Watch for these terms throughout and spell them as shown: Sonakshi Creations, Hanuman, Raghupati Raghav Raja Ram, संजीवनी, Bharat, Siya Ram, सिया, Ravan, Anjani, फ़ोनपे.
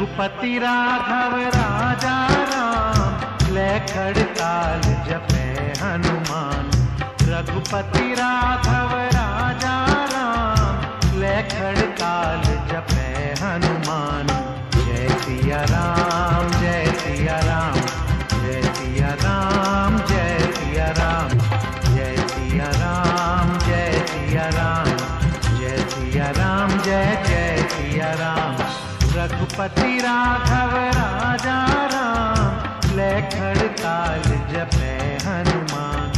रघुपति राघव राजा राम ले खड़ताल जपे हनुमान। रघुपति राघव राजा राम ले खड़ताल जपे हनुमान। जय सिया राम जय सिया राम जय सिया राम जय सिया राम जय सिया राम जय सिया राम जय सिया राम जय सिया राम। रघुपति राघव राजा राम ले खड़ताल जपे हनुमान।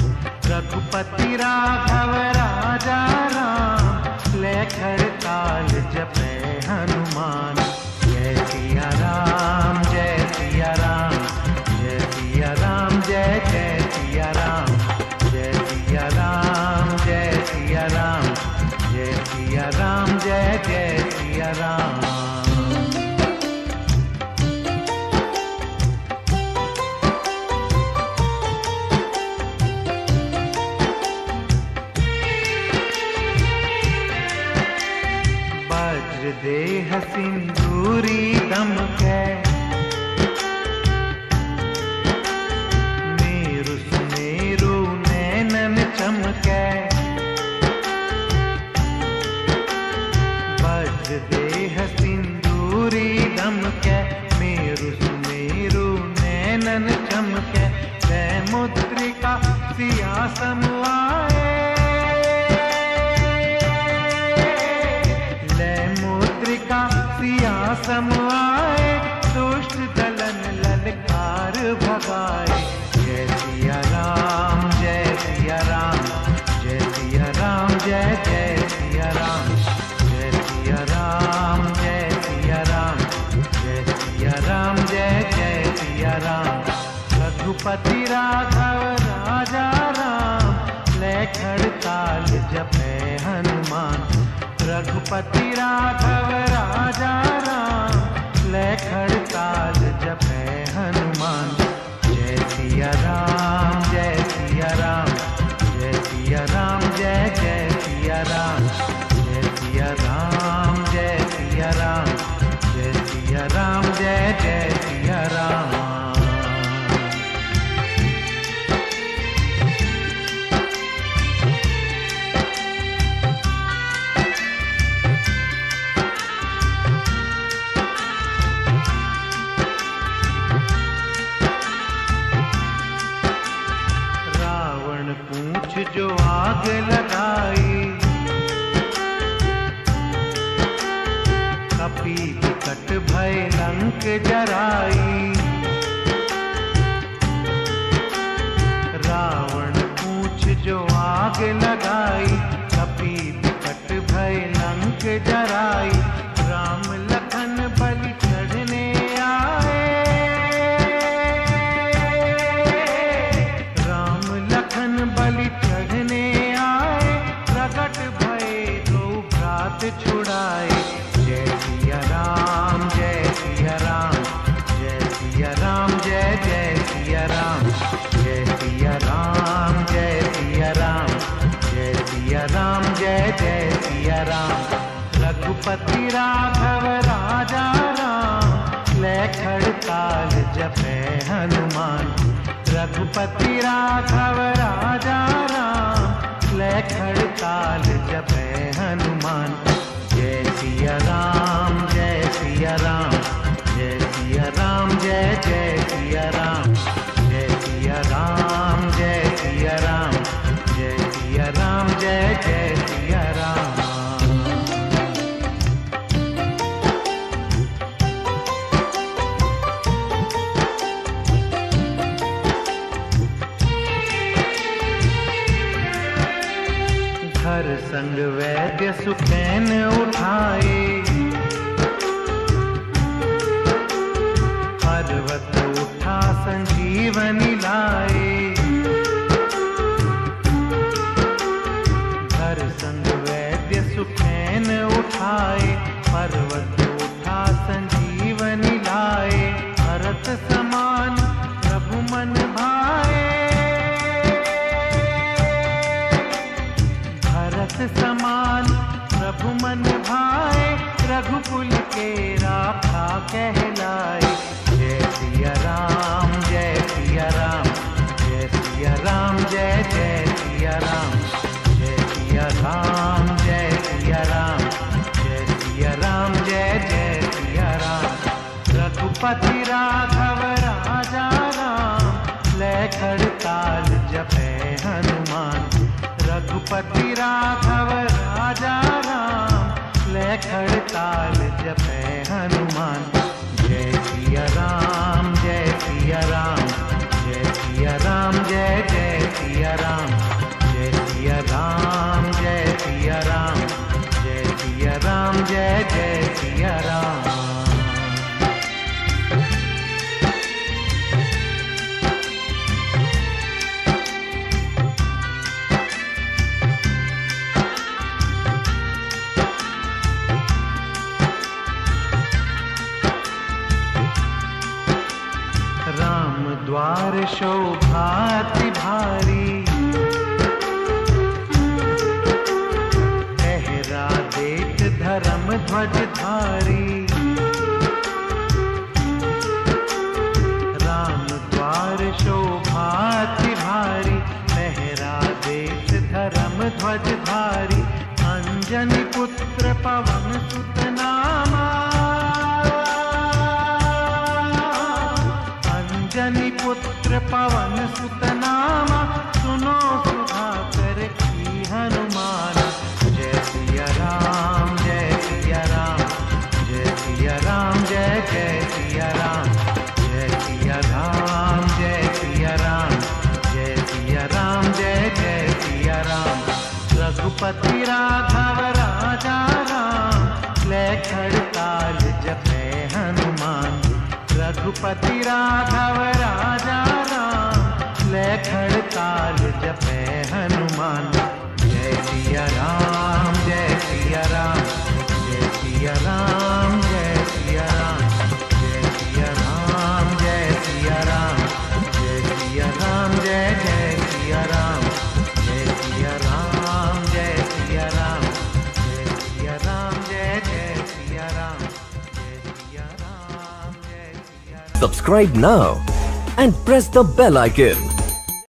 रघुपति राघव राजा राम ले खड़ताल जपे हनुमान। जय सिया राम जय सिया राम जय सिया राम जय जय सिया राम जय सिया राम जय सिया राम जय सिया राम जय जय सिया राम। देह सिंदूरी दमके मेरु सुमेरु नैनन चमके। वज्र देह सिंदूरी दमके मेरु सुमेरु नैनन चमके। वै मुद्रिका सिया सम आए सिया सम आए। दुष्ट दलन ललकार भगाए। जय सिया राम जय सिया राम जय सिया राम जय जय सिया राम जय सिया राम जय सिया राम जय सिया राम जय जय सिया राम। रघुपति राघव राजा राम ले खड़ताल जपे हनुमान। रघुपति राघव राजा राम ले खड़ताल जपे हनुमान। जय सिया राम जय सिया राम जय सिया राम जय जय सिया राम जय सिया राम जय सिया राम जय सिया राम जय जय सिया राम। जो आग लगाई कपी विकट भय लंक जराई। रावण पूछ जो आग लगाई कपी विकट भय लंक जराई। राम लखन बलि चढ़ने आए राम लखन बलि छुड़ाए। जय सिया राम जय सिया राम जय सिया राम जय जय सिया राम जय सिया राम जय सिया राम जय सिया राम जय जय सिया राम। रघुपति राघव राजा राम ले खड़ताल जपे हनुमान। रघुपति राघव राजा राम ले खड़ताल जपे हनुमान। सिया राम जय सिया राम जय सिया राम जय जय सिया राम जय सिया राम जय सिया राम जय सिया राम जय जय सिया राम। घर संग वैद्य सुखैन उठाए पर्वत उठा संजीवनी लाए। घर संग वैद्य सुखैन उठाए पर्वत उठा संजीवनी लाए। भरत समान प्रभु मन भाए समान प्रभु मन भाए। रघुकुल के राखा कहलाए। जय सिया राम जय सिया राम जय जय सिया राम जय सिया राम जय सिया राम जय सिया राम जय जय सिया राम। रघुपति राघव राजा राम लय कर ताल जपे हनुमान। रघुपति राघव राजा राम लय कर ताल जपे हनुमान। जय सिया राम जय सिया राम जय जय सिया राम जय सिया राम जय सिया राम जय सिया राम जय जय सिया राम। द्वार शोभाति भारी पहरा देत धर्म ध्वज धारी। राम द्वार शोभाति भारी पहरा देत धर्म ध्वज धारी। अंजनी पुत्र पवन सुत नामा। अंजनी पुत्र पवन सुत नामा। सुनो सुधाकर की हनुमान। जय सिया राम जय सिया राम जय सिया राम जय जय सिया राम जय सिया राम जय सिया राम जय सिया राम जय जय सिया राम। रघुपति राघव राजा राम लय खड़ताल जपे हनुमान। रघुपति राघव राजा राम लय खड़ताल जपे हनुमान। जय सिया राम जय सिया राम जय सिया राम जय सिया राम जय सिया राम जय सिया राम जय सिया राम जय जय सिया राम जय सिया राम जय सिया राम जय सिया राम जय जय सिया Ram. Subscribe now and press the bell icon.